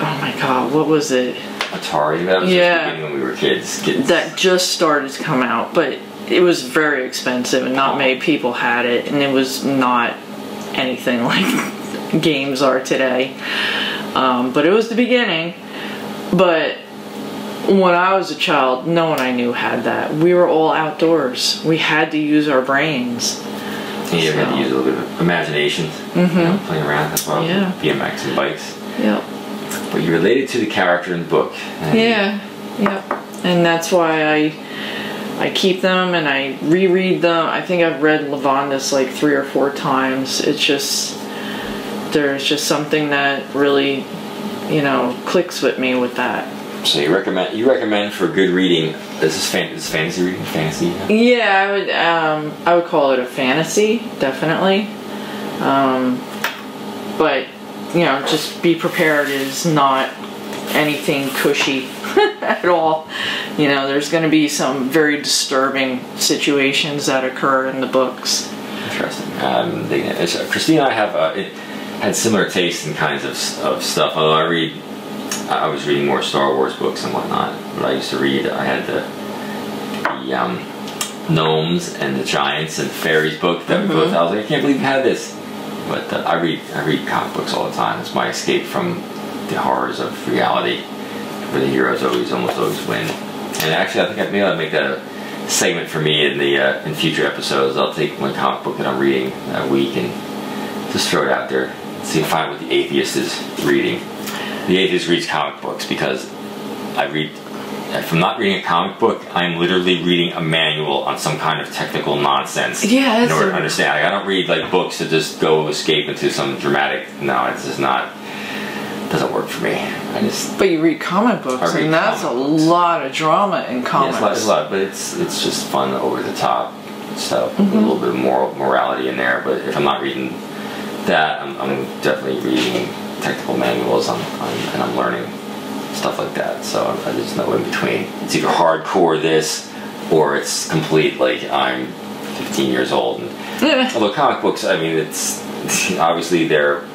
oh my God, what was it? Atari, that was yeah, just beginning when we were kids, kids. That just started to come out, but it was very expensive and not oh. many people had it, and it was not anything like games are today. Um, but it was the beginning. But when I was a child, no one I knew had that. We were all outdoors. We had to use our brains. Yeah, you so. had to use a little bit of imagination, mm-hmm. you know, playing around. That's why yeah. B M X and bikes. Yep. But you related to the character in the book. And yeah, yep. And that's why I I keep them and I reread them. I think I've read Lavondyss like three or four times. It's just, there's just something that really, you know, clicks with me with that. So you recommend you recommend for good reading, is this, fan, is this fantasy reading? Fantasy? Yeah, I would, um, I would call it a fantasy, definitely. Um, but... you know, just be prepared is not anything cushy at all. You know, there's going to be some very disturbing situations that occur in the books. Interesting. Um, Christine and I have uh, it had similar tastes in kinds of, of stuff. Although I read, I was reading more Star Wars books and whatnot. But I used to read, I had the, the um, gnomes and the giants and fairies book that we both. I was like, I can't believe you had this. But uh, I read I read comic books all the time. It's my escape from the horrors of reality, where the heroes always almost always win. And actually, I think I maybe I'll make that a segment for me in the uh, in future episodes. I'll take one comic book that I'm reading that week and just throw it out there. See if I find what the atheist is reading. The atheist reads comic books because I read. If I'm not reading a comic book, I'm literally reading a manual on some kind of technical nonsense yeah, in order to understand. Like, I don't read like books to just go escape into some dramatic. No, it's just not. Doesn't work for me. I just. But you read comic books, read and that's a books. lot of drama in comics. Yeah, it's, a lot, it's a lot, but it's it's just fun over the top stuff. Mm-hmm. A little bit of moral morality in there. But if I'm not reading that, I'm, I'm definitely reading technical manuals. I'm, I'm, and I'm learning. Stuff like that, so I just know in between. It's either hardcore this, or it's complete like I'm fifteen years old. And yeah. Although comic books, I mean, it's obviously they're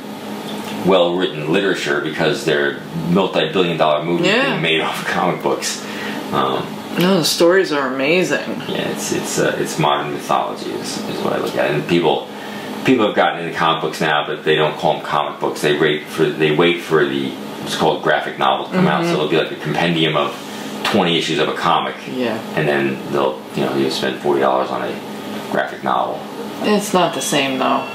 well-written literature because they're multi-billion-dollar movies yeah. being made off of comic books. Um, no, the stories are amazing. Yeah, it's it's uh, it's modern mythology is, is what I look at, and people people have gotten into comic books now, but they don't call them comic books. They wait for they wait for the it's called graphic novel to come mm-hmm. out, so it'll be like a compendium of twenty issues of a comic. Yeah. And then they'll, you know, you'll spend forty dollars on a graphic novel. It's not the same though.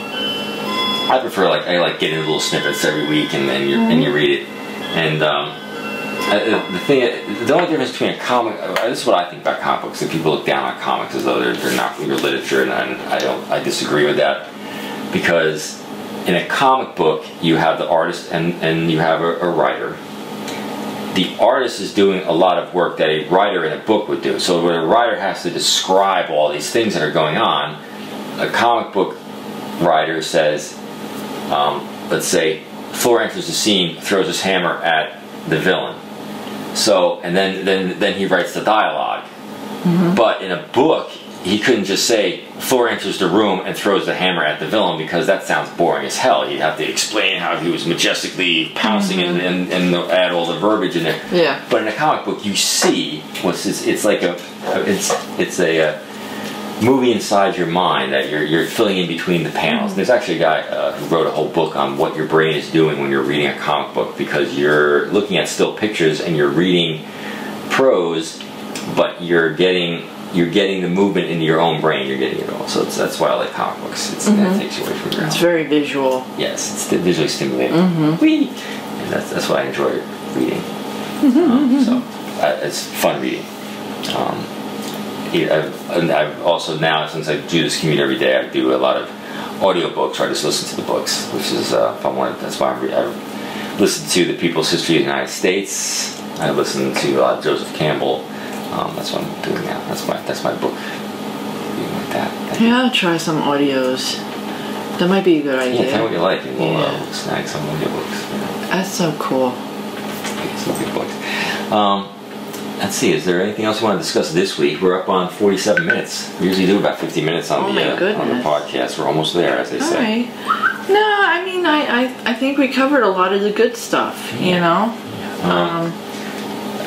I prefer like I like getting little snippets every week, and then you mm-hmm. and you read it. And um, I, the thing, the only difference between a comic, this is what I think about comic books, and people look down on comics as though they're, they're not from your literature, and I, I don't, I disagree with that, because in a comic book you have the artist and and you have a, a writer. The artist is doing a lot of work that a writer in a book would do. So when a writer has to describe all these things that are going on, a comic book writer says, um, let's say, Thor enters the scene, throws his hammer at the villain. So, and then, then, then he writes the dialogue. Mm-hmm. But in a book, he couldn't just say, Thor enters the room and throws the hammer at the villain, because that sounds boring as hell. He'd have to explain how he was majestically pouncing mm-hmm. and, and, and add all the verbiage in there. Yeah. But in a comic book, you see what's this, it's like a, it's, it's a, a movie inside your mind that you're, you're filling in between the panels. Mm-hmm. There's actually a guy uh, who wrote a whole book on what your brain is doing when you're reading a comic book, because you're looking at still pictures and you're reading prose, but you're getting... you're getting the movement into your own brain. You're getting it all. So it's, that's why I like comic books. It's, mm-hmm. That takes you away from your own. It's very visual. Yes, it's visually stimulating. Mm-hmm. Whee! And that's, that's why I enjoy reading. Mm-hmm. um, so I, it's fun reading. Um, I've, and I've also now, since I do this commute every day, I do a lot of audiobooks, or I just listen to the books, which is uh, if I wanted. That's why I'm I've listened to The People's History of the United States. I listen to uh, Joseph Campbell. Um, that's what I'm doing now. That's my that's my book. Like that. Yeah, I'll try some audios. That might be a good idea. Yeah, tell me what you like, and we'll yeah. uh, snag some audiobooks. You know. That's so cool. Some good books. Um, let's see. Is there anything else you want to discuss this week? We're up on forty-seven minutes. We usually do about fifty minutes on oh the uh, on the podcast. We're almost there, as they All say. Right. No, I mean, I, I I think we covered a lot of the good stuff. Yeah. You know. Yeah. Um, um,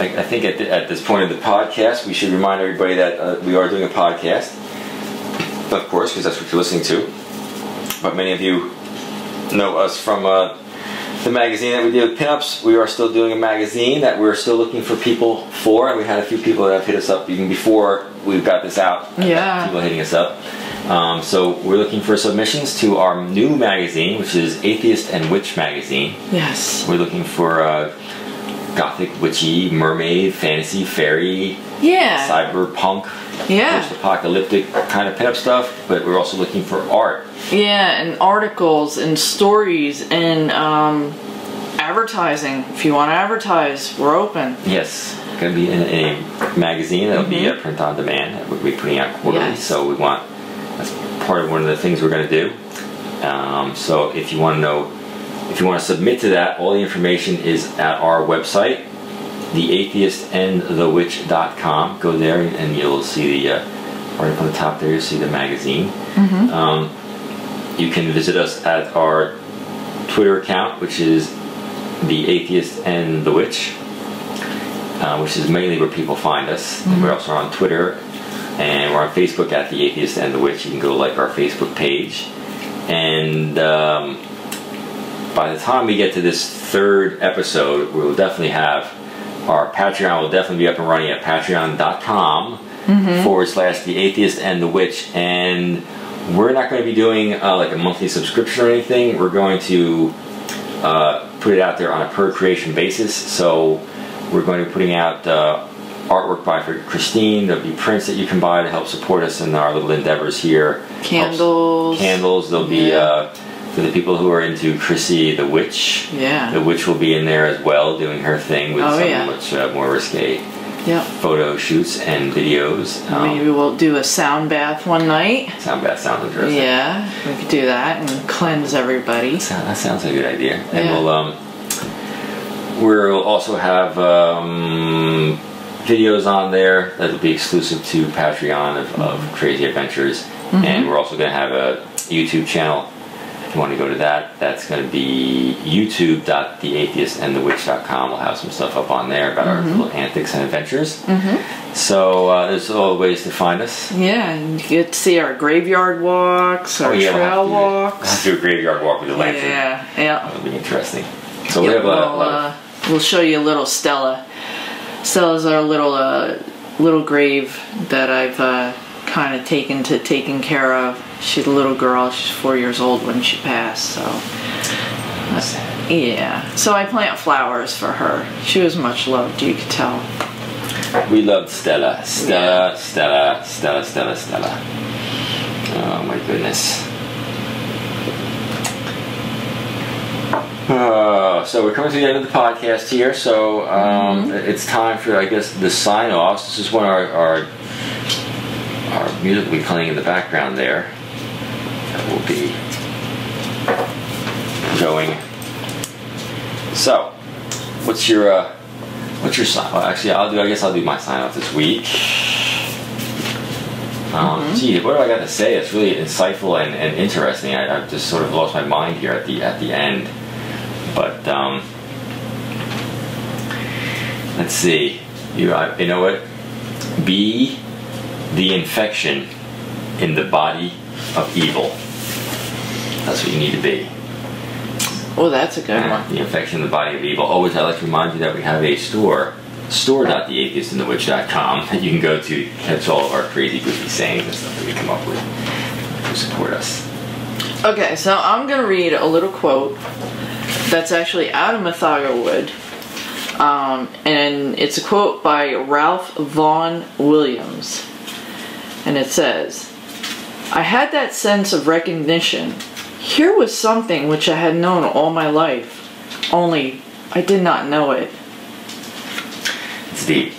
I think at, the, at this point of the podcast, we should remind everybody that uh, we are doing a podcast, of course, because that's what you're listening to. But many of you know us from uh, the magazine that we did with Pinups. We are still doing a magazine that we're still looking for people for, and we had a few people that have hit us up even before we got this out. Yeah. People hitting us up. Um, so we're looking for submissions to our new magazine, which is Atheist and Witch magazine. Yes. We're looking for... Uh, Gothic, witchy, mermaid, fantasy, fairy, yeah, cyberpunk, yeah, post-apocalyptic kind of pinup stuff. But we're also looking for art. Yeah, and articles and stories and um, advertising. If you want to advertise, we're open. Yes, going to be in a magazine that'll mm-hmm. be a print on demand that we'll be putting out quarterly. Yes. So we want that's part of one of the things we're going to do. Um, so if you want to know. If you want to submit to that, all the information is at our website, the atheist and the witch dot com. Go there and you'll see the, uh, right up on the top there, you'll see the magazine. Mm-hmm. Um, you can visit us at our Twitter account, which is The Atheist and The Witch, uh, which is mainly where people find us. Mm-hmm. And we're also on Twitter, and we're on Facebook at The Atheist and The Witch. You can go like our Facebook page. And... Um, by the time we get to this third episode, we'll definitely have our Patreon will definitely be up and running at patreon dot com mm-hmm. forward slash The Atheist and The Witch. And we're not going to be doing uh, like a monthly subscription or anything. We're going to uh, put it out there on a per creation basis. So we're going to be putting out uh, artwork by Christine. There'll be prints that you can buy to help support us in our little endeavors here. Candles. Helps, candles. There'll be... Yeah. Uh, For the people who are into Chrissy the Witch, yeah, the witch will be in there as well, doing her thing with oh, some yeah. much uh, more risque yep. photo shoots and videos. Um, Maybe we'll do a sound bath one night. Sound bath sounds interesting. Yeah, we could do that and cleanse everybody. That sounds like a good idea. Yeah. And we'll um, we'll also have um, videos on there that'll be exclusive to Patreon of, mm-hmm. of crazy adventures, mm-hmm. and we're also going to have a YouTube channel. If you want to go to that, that's going to be youtube dot the atheist and the witch dot com. We'll have some stuff up on there about mm-hmm. our little antics and adventures. Mm-hmm. So uh, there's all ways to find us. Yeah, and you get to see our graveyard walks, our oh, yeah, trail we'll walks. We'll have to do a graveyard walk with the lantern. Yeah, yeah. That'll be interesting. So yeah, we have a lot of... We'll, uh, we'll show you a little Stella. Stella's our little, uh, little grave that I've... Uh, kind of taken to taking care of. She's a little girl. She's four years old when she passed, so uh, yeah. So I plant flowers for her. She was much loved, you could tell. We loved Stella. Stella, yeah. Stella, Stella, Stella, Stella. Oh my goodness. Uh, so we're coming to the end of the podcast here, so um, mm-hmm. it's time for, I guess, the sign-offs. This is when our, our, our music will be playing in the background there. That will be going. So, what's your, uh, what's your sign-off? Well, actually, I'll do, I guess I'll do my sign-off this week. Um, mm-hmm. Gee, what do I got to say? It's really insightful and, and interesting. I, I've just sort of lost my mind here at the at the end. But um, let's see. You, I, you know what? Be the infection in the body of evil. That's what you need to be. Oh, that's a good and one. The infection in the body of evil. Always, I like to remind you that we have a store, store dot the atheist and the witch dot com, that you can go to catch all of our crazy, goofy sayings and stuff that we come up with to support us. Okay, so I'm going to read a little quote. That's actually out of Mythago Wood, um, and it's a quote by Ralph Vaughan Williams, and it says, "I had that sense of recognition. Here was something which I had known all my life, only I did not know it." It's deep.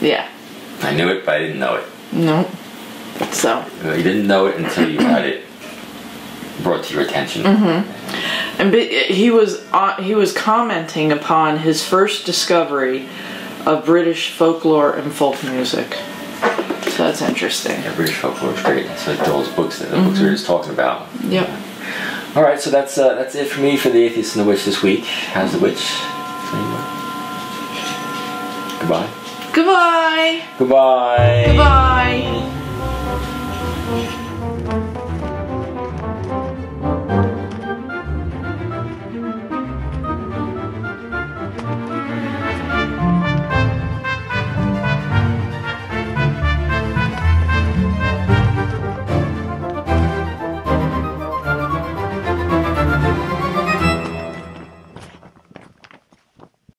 Yeah. I knew it, but I didn't know it. No. Nope. So. You didn't know it until you had it brought to your attention. Mm-hmm. And he was uh, he was commenting upon his first discovery of British folklore and folk music. So that's interesting. Yeah, British folklore is great. So those books that the mm-hmm. books we were just talking about. Yep. Yeah. All right, so that's uh, that's it for me for the Atheist and the Witch this week. How's the witch? Goodbye. Goodbye. Goodbye. Goodbye.